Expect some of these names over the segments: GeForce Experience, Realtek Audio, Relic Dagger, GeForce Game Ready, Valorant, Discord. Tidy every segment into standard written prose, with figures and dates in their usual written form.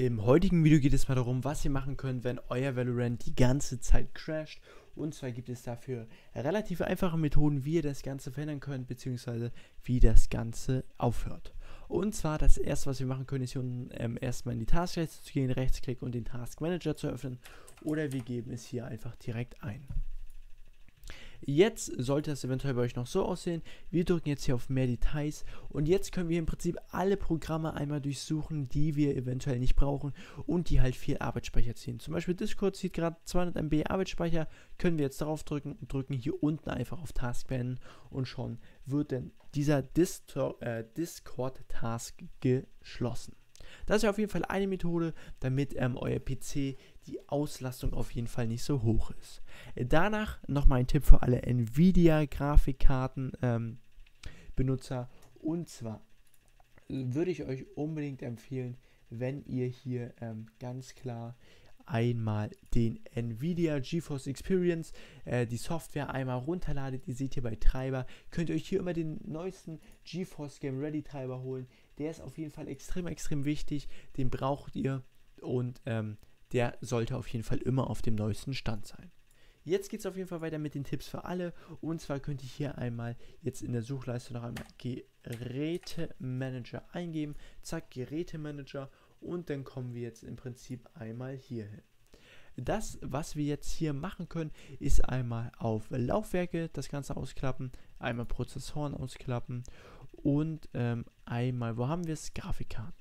Im heutigen Video geht es mal darum, was ihr machen könnt, wenn euer Valorant die ganze Zeit crasht. Und zwar gibt es dafür relativ einfache Methoden, wie ihr das Ganze verhindern könnt, beziehungsweise wie das Ganze aufhört. Und zwar das erste, was wir machen können, ist hier unten erstmal in die Taskleiste zu gehen, Rechtsklick und den Task Manager zu öffnen. Oder wir geben es hier einfach direkt ein. Jetzt sollte das eventuell bei euch noch so aussehen. Wir drücken jetzt hier auf mehr Details und jetzt können wir im Prinzip alle Programme einmal durchsuchen, die wir eventuell nicht brauchen und die halt viel Arbeitsspeicher ziehen. Zum Beispiel Discord zieht gerade 200 MB Arbeitsspeicher, können wir jetzt darauf drücken und drücken hier unten einfach auf Task beenden und schon wird dann dieser Discord-Task geschlossen. Das ist auf jeden Fall eine Methode, damit euer PC die Auslastung auf jeden Fall nicht so hoch ist. Danach nochmal ein Tipp für alle Nvidia-Grafikkarten-Benutzer. Und zwar würde ich euch unbedingt empfehlen, wenn ihr hier ganz klar einmal den Nvidia GeForce Experience, die Software einmal runterladet. Ihr seht hier bei Treiber, könnt ihr euch hier immer den neuesten GeForce Game Ready Treiber holen. Der ist auf jeden Fall extrem wichtig, den braucht ihr und der sollte auf jeden Fall immer auf dem neuesten Stand sein. Jetzt geht es auf jeden Fall weiter mit den Tipps für alle und zwar könnt ihr hier einmal jetzt in der Suchleiste noch einmal Gerätemanager eingeben, zack, Gerätemanager und dann kommen wir jetzt im Prinzip einmal hier hin. Das, was wir jetzt hier machen können, ist einmal auf Laufwerke das Ganze ausklappen, einmal Prozessoren ausklappen und einmal, wo haben wir es? Grafikkarten.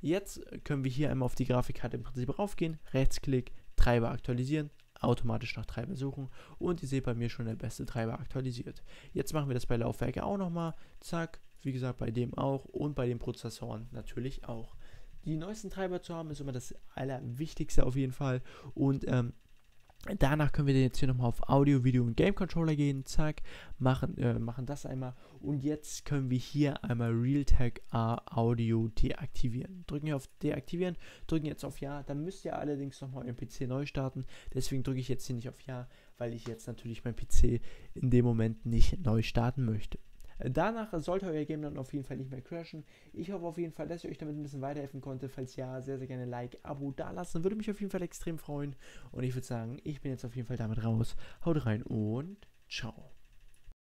Jetzt können wir hier einmal auf die Grafikkarte im Prinzip raufgehen, Rechtsklick, Treiber aktualisieren, automatisch nach Treiber suchen und ihr seht bei mir schon der beste Treiber aktualisiert. Jetzt machen wir das bei Laufwerke auch nochmal, zack, wie gesagt bei dem auch und bei den Prozessoren natürlich auch. Die neuesten Treiber zu haben ist immer das Allerwichtigste auf jeden Fall und danach können wir jetzt hier nochmal auf Audio, Video und Game Controller gehen, zack, machen das einmal und jetzt können wir hier einmal Realtek Audio deaktivieren. Drücken hier auf Deaktivieren, drücken jetzt auf Ja, dann müsst ihr allerdings nochmal euren PC neu starten, deswegen drücke ich jetzt hier nicht auf Ja, weil ich jetzt natürlich meinen PC in dem Moment nicht neu starten möchte. Danach sollte euer Game dann auf jeden Fall nicht mehr crashen. Ich hoffe auf jeden Fall, dass ich euch damit ein bisschen weiterhelfen konnte. Falls ja, sehr, sehr gerne Like, Abo dalassen. Würde mich auf jeden Fall extrem freuen. Und ich würde sagen, ich bin jetzt auf jeden Fall damit raus. Haut rein und ciao.